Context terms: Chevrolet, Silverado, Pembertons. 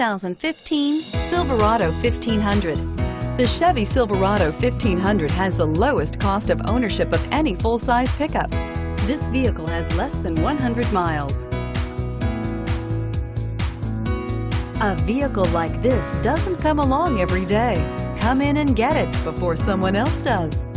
2015 Silverado 1500. The Chevy Silverado 1500 has the lowest cost of ownership of any full-size pickup. This vehicle has less than 100 miles. A vehicle like this doesn't come along every day. Come in and get it before someone else does.